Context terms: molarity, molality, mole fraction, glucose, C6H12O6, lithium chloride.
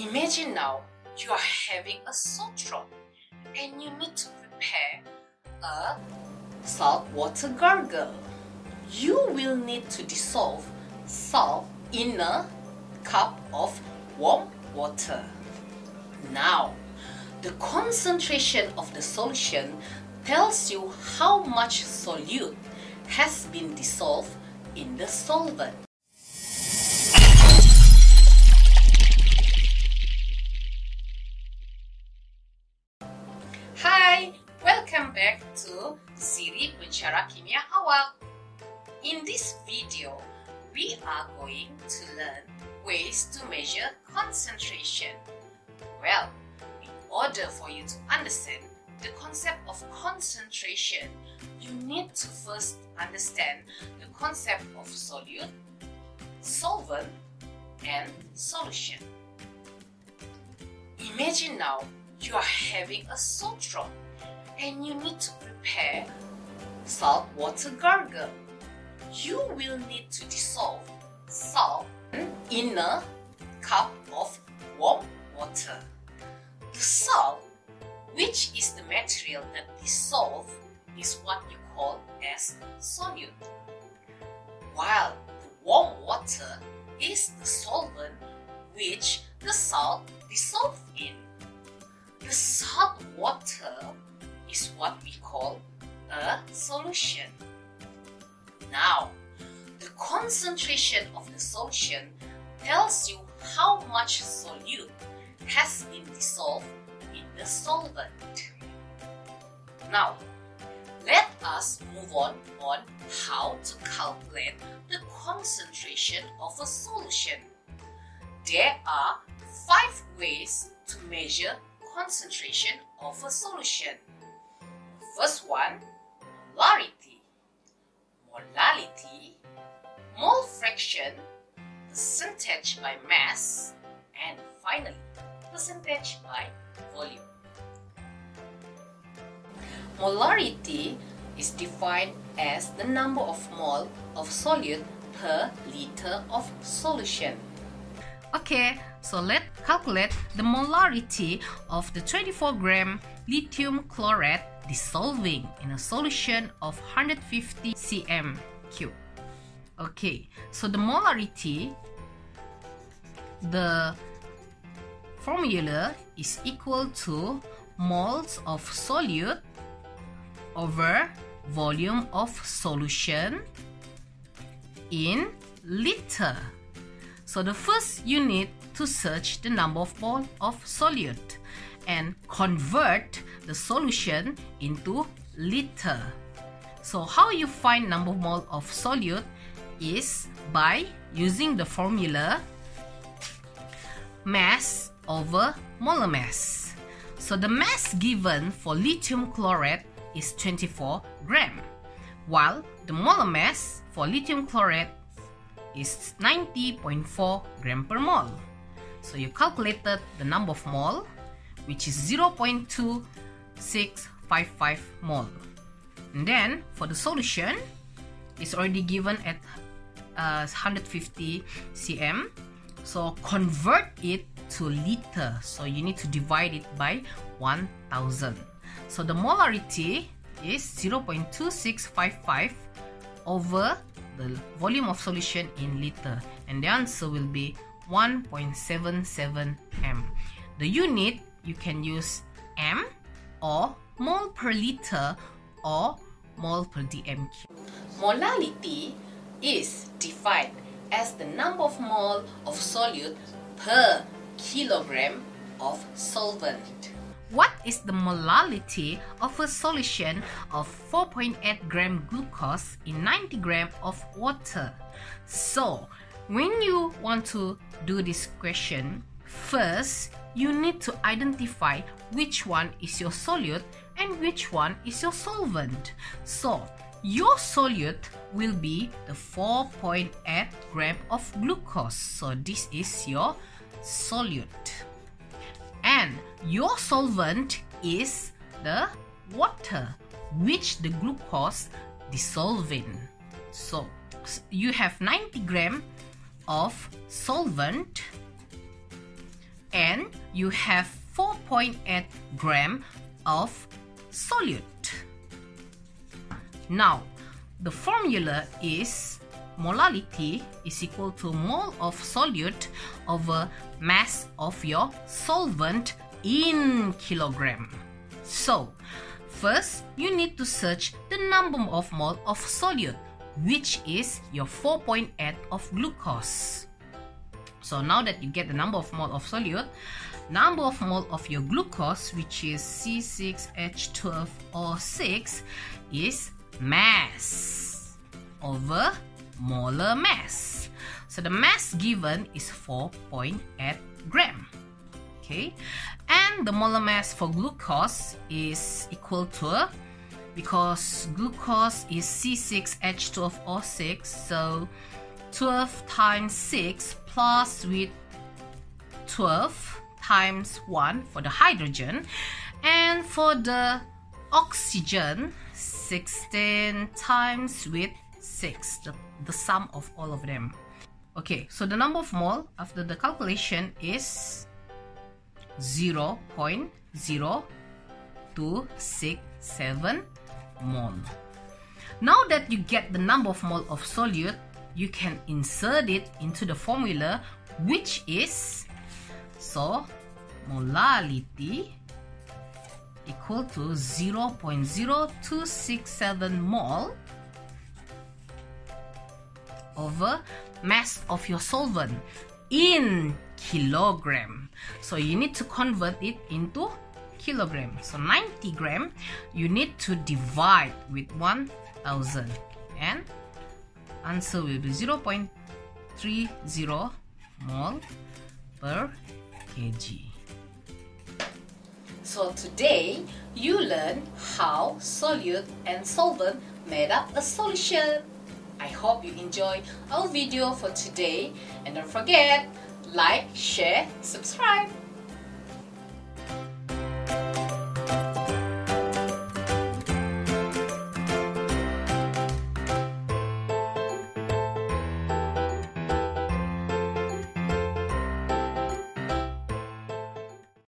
Imagine now you are having a salt trap and you need to prepare a salt water gargle. You will need to dissolve salt in a cup of warm water. Now, the concentration of the solution tells you how much solute has been dissolved in the solvent. Hi, welcome back to Siri Bicara Kimia Awal. In this video, we are going to learn ways to measure concentration. Well, in order for you to understand the concept of concentration, you need to first understand the concept of solute, solvent, and solution. Imagine now you are having a salt trap and you need to prepare salt water gargle. You will need to dissolve salt in a cup of warm water. The salt, which is the material that dissolves, is what you call as solute, while the warm water is the solvent which the salt dissolves in. The salt water is what we call a solution. Now, the concentration of the solution tells you how much solute has been dissolved in the solvent. Now, let us move on how to calculate the concentration of a solution. There are 5 ways to measure concentration of a solution. First one, molarity, molality, mole fraction, percentage by mass, and finally, percentage by volume. Molarity is defined as the number of mole of solute per liter of solution. Okay, so let's calculate the molarity of the 24-gram lithium chloride dissolving in a solution of 150 cm³. Okay, so the molarity, the formula is equal to moles of solute over volume of solution in liter. So the first you need to search the number of moles of solute and convert the solution into liter. So how you find number of moles of solute is by using the formula mass over molar mass. So the mass given for lithium chloride is 24 gram, while the molar mass for lithium chloride is 90.4 gram per mole. So you calculated the number of mole, which is 0.2655 mole. And then for the solution, it's already given at 150 cm. So convert it to liter, so you need to divide it by 1000. So the molarity is 0.2655 over the volume of solution in liter, and the answer will be 1.77 m. The unit, you can use m or mole per liter or mole per dm³. Molality is defined as the number of mole of solute per kilogram of solvent. What is the molality of a solution of 4.8 gram glucose in 90 gram of water? So, when you want to do this question, first you need to identify which one is your solute and which one is your solvent. So, your solute will be the 4.8 gram of glucose. So, this is your solute, and your solvent is the water which the glucose dissolves in. So you have 90 gram of solvent and you have 4.8 gram of solute. Now, the formula is molality is equal to mole of solute over mass of your solvent in kilogram. So, first you need to search the number of mole of solute, which is your 4.8 of glucose. So now that you get the number of mole of solute, number of mole of your glucose, which is C6H12O6, is mass over molar mass. So the mass given is 4.8 gram. Okay, and the molar mass for glucose is equal to, because glucose is C6H12O6, so 12 times 6 plus with 12 times 1 for the hydrogen, and for the oxygen 16 times with 6, the sum of all of them. Okay, so the number of mole after the calculation is 0.0267 mole. Now that you get the number of mole of solute, you can insert it into the formula, which is, so molality equal to 0.0267 mole over mass of your solvent in kilogram. So you need to convert it into kilogram. So 90 gram you need to divide with 1000, and answer will be 0.30 mole per kg. So today you learn how solute and solvent made up a solution. I hope you enjoy our video for today, and don't forget, like, share, subscribe.